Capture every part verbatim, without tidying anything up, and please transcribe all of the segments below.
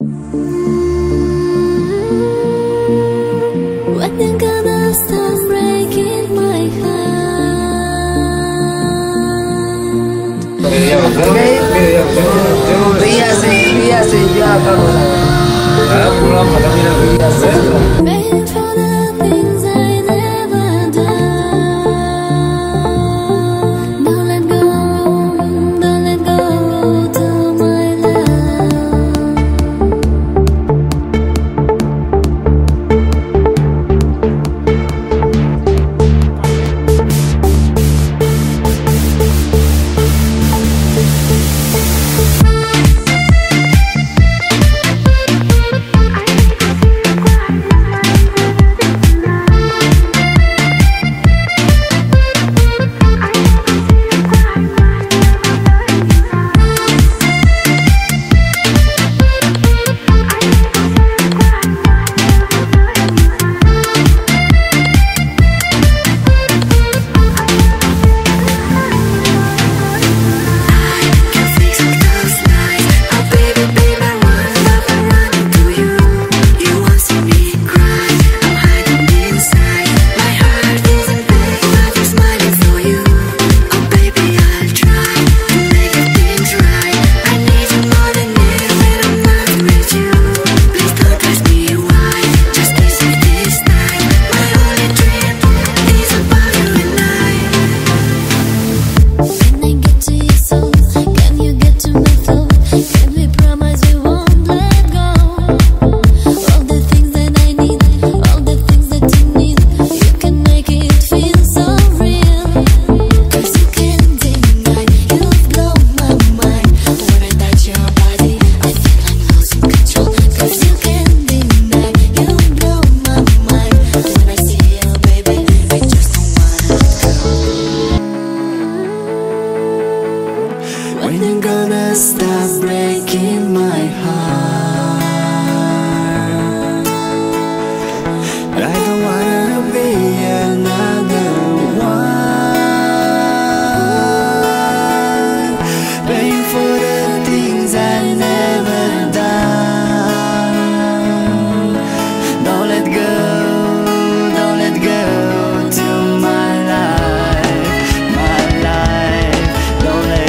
I think of the stars breaking my heart. Made for the things I never done. Don't let go, don't let go to my love. When you're gonna stop breaking my heart? I don't wanna be another one, paying for the things I never done. Don't let go, don't let go to my life, my life. Don't let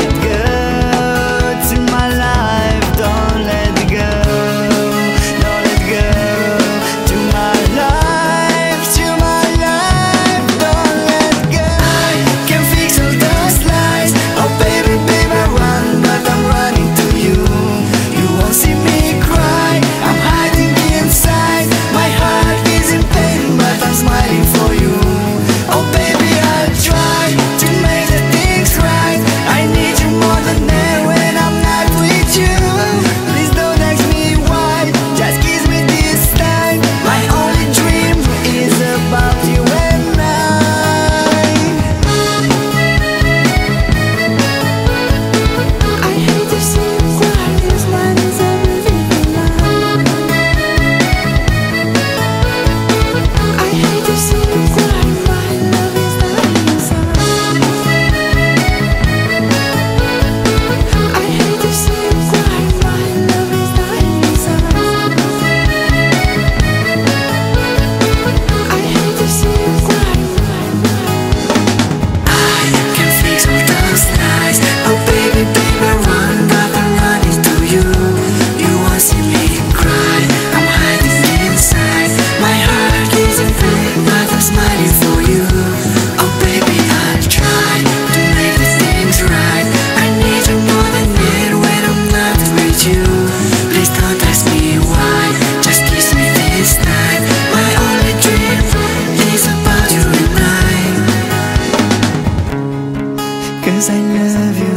Cause I love you,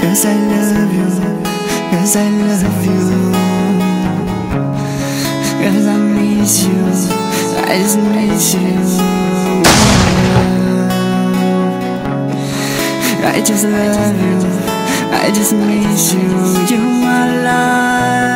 cause I love you, cause I love you, cause I miss you, I just miss you. I just love you, I just miss you, you're my life.